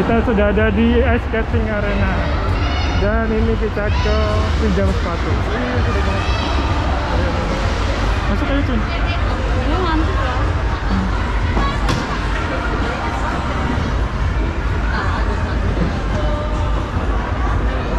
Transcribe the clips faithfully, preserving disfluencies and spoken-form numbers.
Kita sudah ada di Ice Skating Arena. Dan ini kita ke pinjam sepatu. Ini sudah banget. Masuk aja, Cun.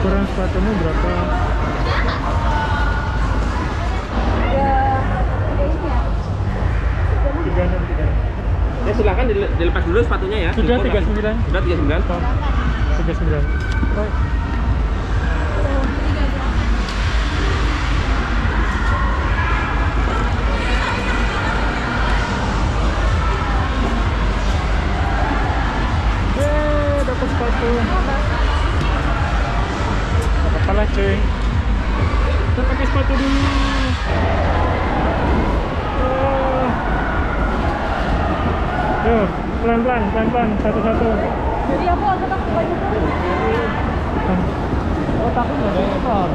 Ukuran sepatumu berapa? Ya silahkan dilepas dulu sepatunya ya. Sudah tiga puluh sembilan. Sudah tiga puluh sembilan. tiga puluh sembilan. Baik. Yeay, dapat sepatu. Gak apa-apa lah cuy. Kita pakai sepatu dulu. Tuh, pelan-pelan, pelan-pelan, satu-satu. Jadi aku agak takut baju tuh. Oh, takut nggak ada motor.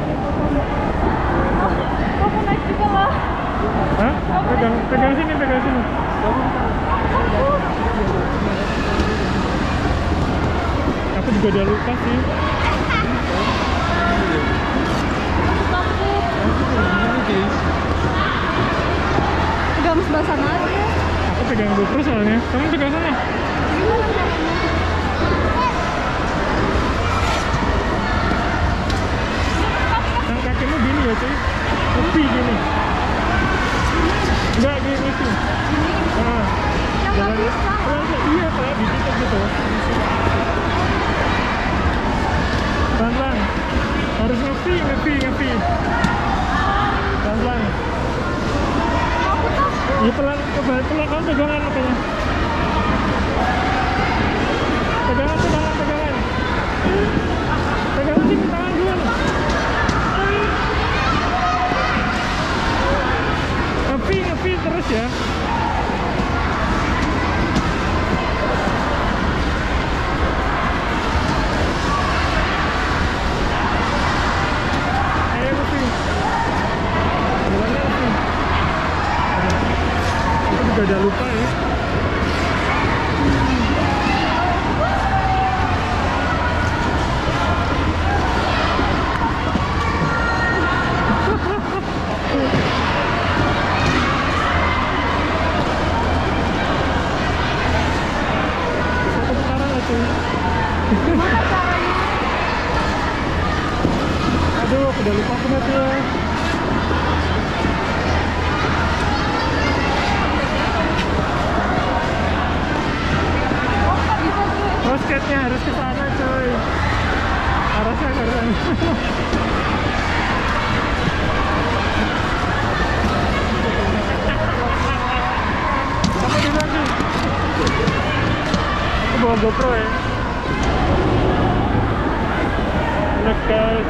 Kamu naik juga lah. Hah? Pegang, pegang sini, pegang sini. Aku juga udah lupa sih. Udah harus basah aja. Pegang GoPro soalnya, kamu pegang sana. Tangan kakimu gini ya cuy, kopi gini. Enggak gini sih. Nah, jangan bisa. Iya kayak digital gitu. Pelan-pelan, harus ngepi, ngepi, ngepi. Pelan-pelan. Iya pelan, pelan, pelan, kamu pegangan makanya. Pegangan, pegangan, pegangan. Pegangan sini, tangan dulu. Ngepi, ngepi terus ya. Udah lupa ya. Satu putaran aja. Aduh, aku udah lupa kenapa ya. Skate-nya harus ke sana cuy. Arahnya ke sana. Sampai di mana? Aku bawa GoPro ya. Oke guys.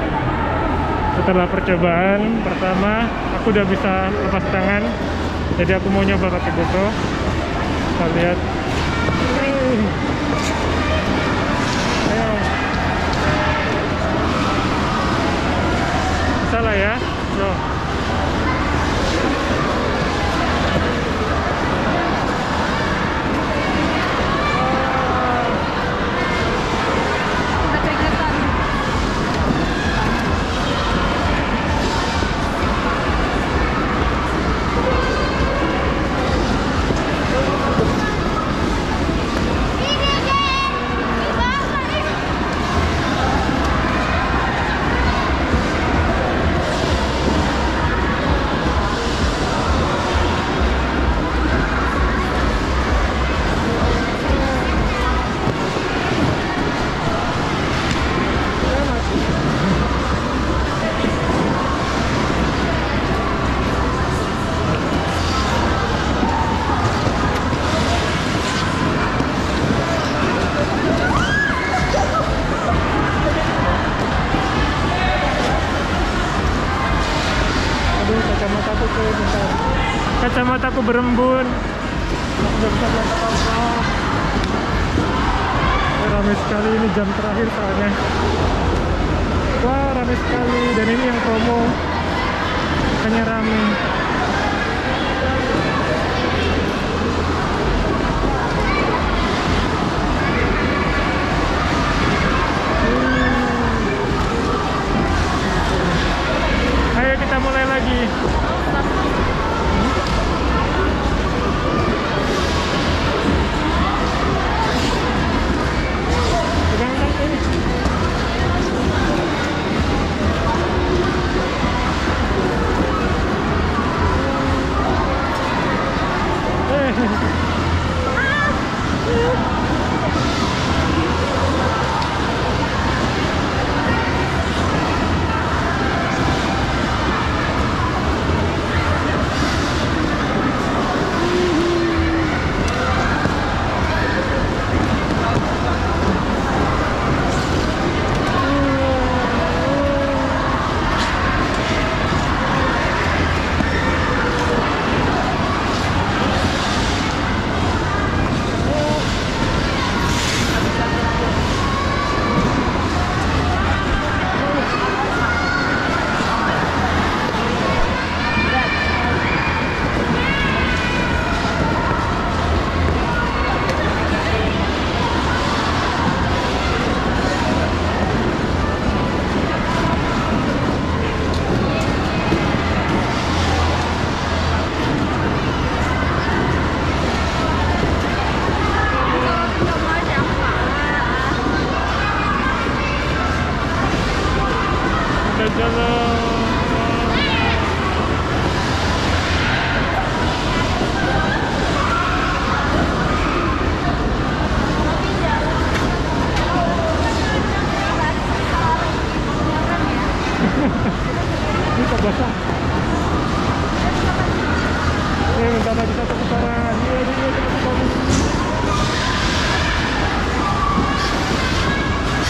Setelah percobaan pertama, aku udah bisa lepas tangan. Jadi aku mau nyoba pakai GoPro. Kita lihat. Salah ya, no. Kacamataku berembun. Udah bisa melihat apa-apa. Rame sekali ini jam terakhir soalnya. Wah rame sekali, dan ini yang promo. Makanya rame.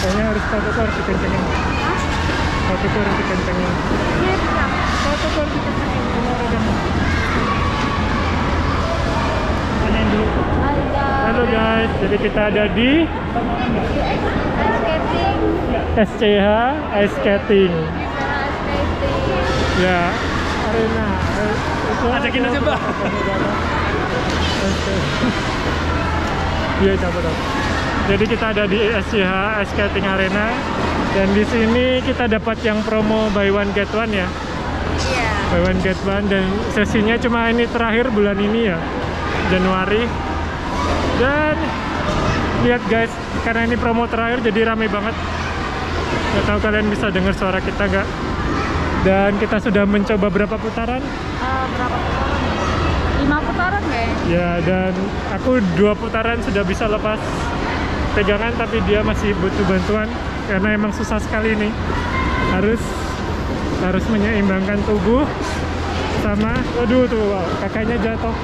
Kayaknya harus sepatu itu harus dikencengin. Hah? Sepatu itu harus dikencengin. Iya, bisa. Sepatu itu harus dikencengin. Benar aja. Tanyain dulu. Halo guys, jadi kita ada di S C H Ice Skating. Ya, arena. Ajakin aja, Mbak. Iya, coba dong. Jadi kita ada di S C H Ice Skating Arena, dan di sini kita dapat yang promo buy one get one ya. Iya. Buy one get one, dan sesinya cuma ini terakhir bulan ini ya, Januari. Dan lihat guys, karena ini promo terakhir jadi rame banget. Gak tahu kalian bisa dengar suara kita nggak? Dan kita sudah mencoba berapa putaran? Uh, berapa putaran? Lima putaran guys. Ya, dan aku dua putaran sudah bisa lepas pegangan, tapi dia masih butuh bantuan karena emang susah sekali nih. Harus harus menyeimbangkan tubuh sama, waduh tuh wow, kakaknya jatuh.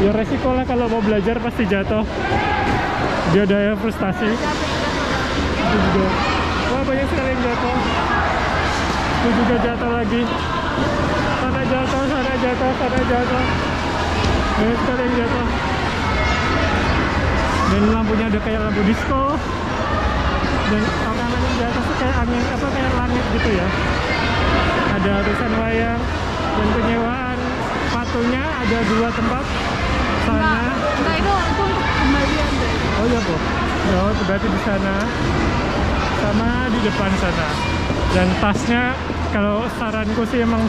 Ya resiko lah, kalau mau belajar pasti jatuh. Dia daya frustasi. Itu juga. Wah, banyak sekali yang jatuh. Itu juga jatuh lagi. Sana jatuh, sana jatuh, sana jatuh. Banyak sekali yang jatuh. Dan lampunya ada kayak lampu disco. Dan orang-orang di atas kayak angin, apa kayak langit gitu ya. Ada tulisan wayang dan penyewaan. Patungnya ada dua tempat. Sana. Nah, itu untuk kembalian deh. Oh iya, Bu. Ya, berarti di sana sama di depan sana. Dan tasnya, kalau saranku sih emang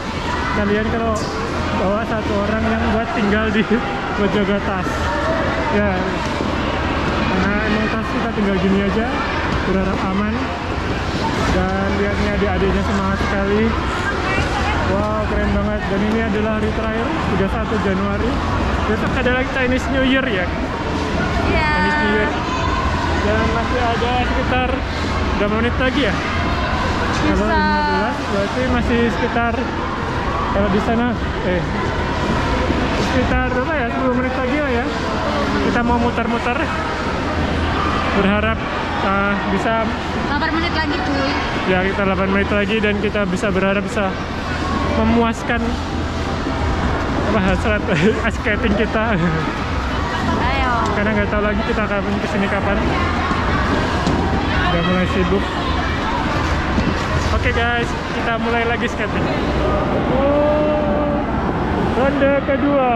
kalian kalau bawa satu orang yang buat tinggal di buat jaga tas. Ya. Karena emang tas kita tinggal gini aja, berharap aman. Dan lihatnya adik-adiknya semangat sekali. Wow, keren banget. Dan ini adalah hari terakhir, tiga puluh satu Januari. Besok ada lagi Chinese New Year ya? Iya. Yeah. Chinese New Year. Dan masih ada sekitar berapa menit lagi ya? Bisa. Kalau lima belas, berarti masih sekitar, kalau di sana, eh sekitar berapa ya? sepuluh menit lagi lah ya. Kita mau muter-muter. Berharap uh, bisa delapan menit lagi cuy. Ya, kita delapan menit lagi, dan kita bisa berharap bisa memuaskan apa hasrat ice skating kita. Ayo. Karena nggak tahu lagi kita akan kesini kapan. Udah mulai sibuk. Oke guys, kita mulai lagi skating. Ronde kedua.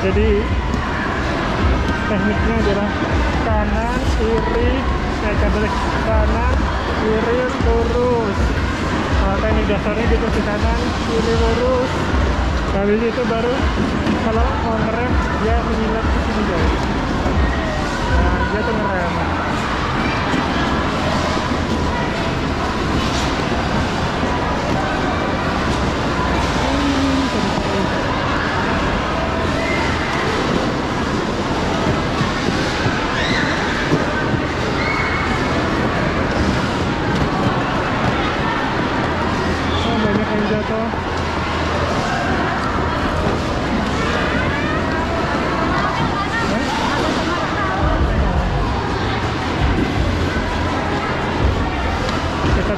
Jadi tekniknya adalah kanan, kiri, saya cabut kanan, kiri, lurus. Kalau teknik dasarnya gitu, di kanan, kiri, lurus. Habis itu baru kalau mau ngerem, dia menyilat ke sini guys. Nah, dia tuh ngerem.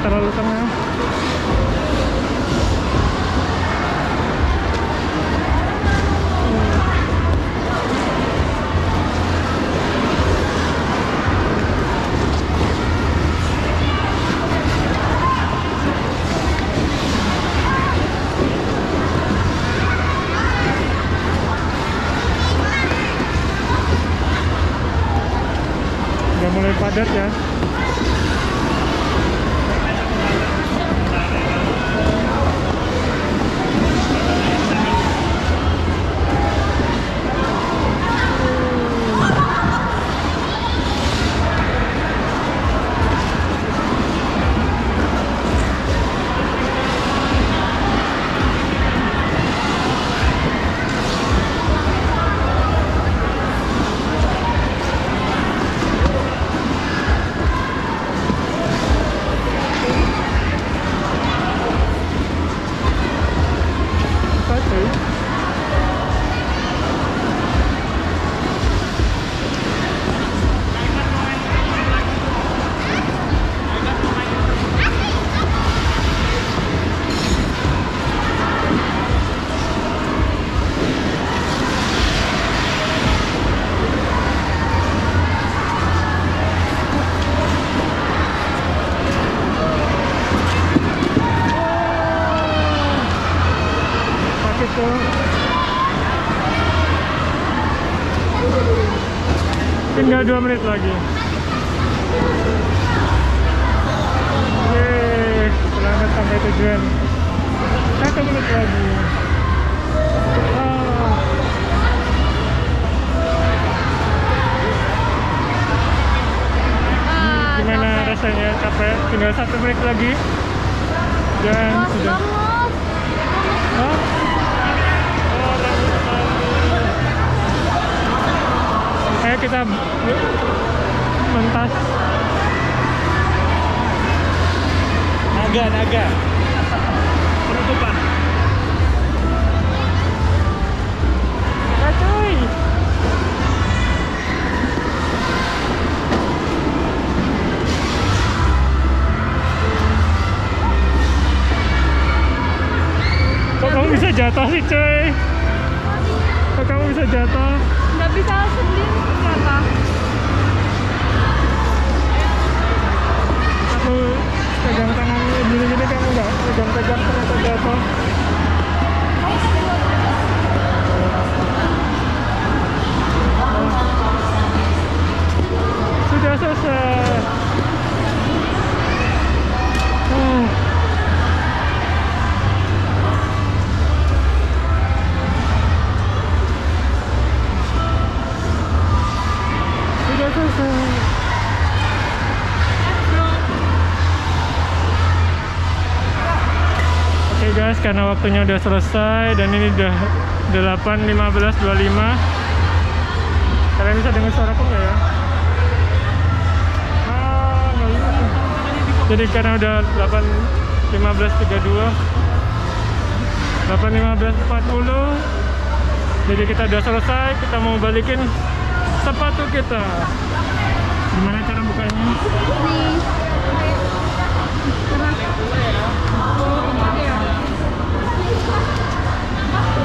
Terlalu tengah. Udah mulai padat ya. Tinggal dua menit lagi. Yeay, selamat sampai tujuan. Satu menit lagi. Ah. Hmm, gimana rasanya? Capek? Tinggal satu menit lagi. Dan sudah. Ayo kita mentas. Naga, naga. Penutupan. Cuy. Kok kamu bisa jatuh sih, cuy? Kok kamu bisa jatuh? Nggak bisa sendiri. Aku pegang tangan gini-gini, kamu nggak pegang-pegang ternyata jatuh. Sudah selesai. Uh. Oke guys, karena waktunya udah selesai dan ini udah delapan lima belas dua puluh lima. Kalian bisa dengar suaraku nggak ya? Ah, nggak bisa. Jadi karena udah delapan lima belas tiga puluh dua, delapan lima belas empat puluh, jadi kita udah selesai. Kita mau balikin sepatu kita. Gimana cara bukanya?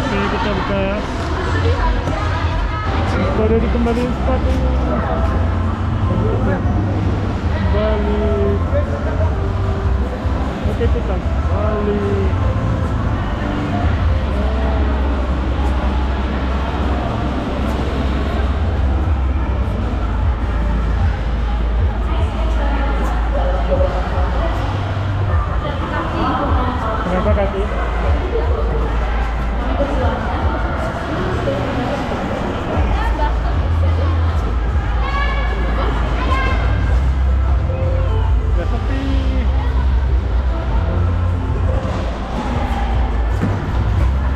Oke, kita buka. Baru dikembaliin sepatunya. Balik. Oke, kita balik. Kenapa kaki? Udah sepi.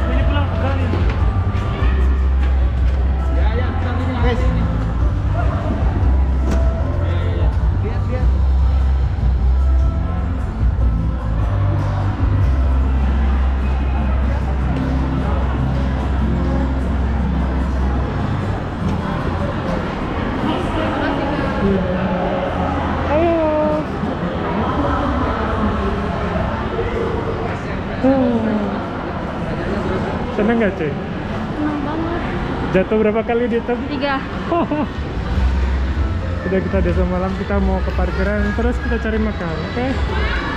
Ini pelan sekali. Ya ya, sampai sini. Lihat lihat. Seneng gak, cuy? Seneng banget. Jatuh berapa kali di tebing? Tiga. Oh. Udah, kita desa malam, kita mau ke parkiran terus kita cari makan, oke? Okay?